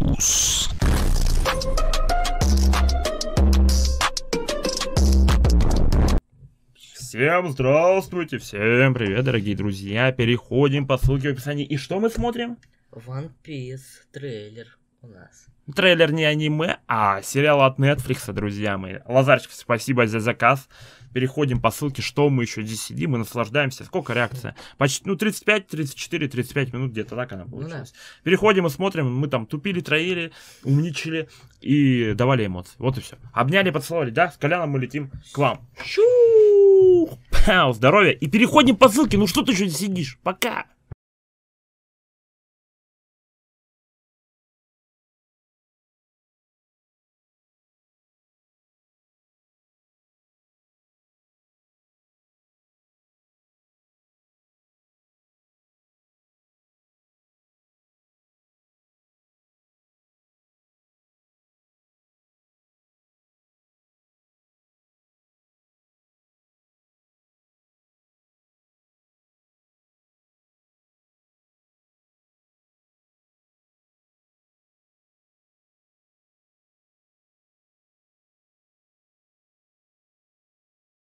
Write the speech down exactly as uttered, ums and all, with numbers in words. Плюс. Всем здравствуйте, всем привет, дорогие друзья. Переходим по ссылке в описании. И что мы смотрим? One Piece трейлер у нас. Трейлер не аниме, а сериал от Netflix, друзья мои. Лазарчик, спасибо за заказ. Переходим по ссылке, что мы еще здесь сидим и наслаждаемся. Сколько реакция? Почти, ну, тридцать пять, тридцать четыре, тридцать пять минут, где-то так она получилась. Да. Переходим и смотрим, мы там тупили, троили, умничали и давали эмоции. Вот и все. Обняли, поцеловали, да? С Коляном мы летим к вам. Щу! Здоровья. И переходим по ссылке, ну что ты еще здесь сидишь? Пока!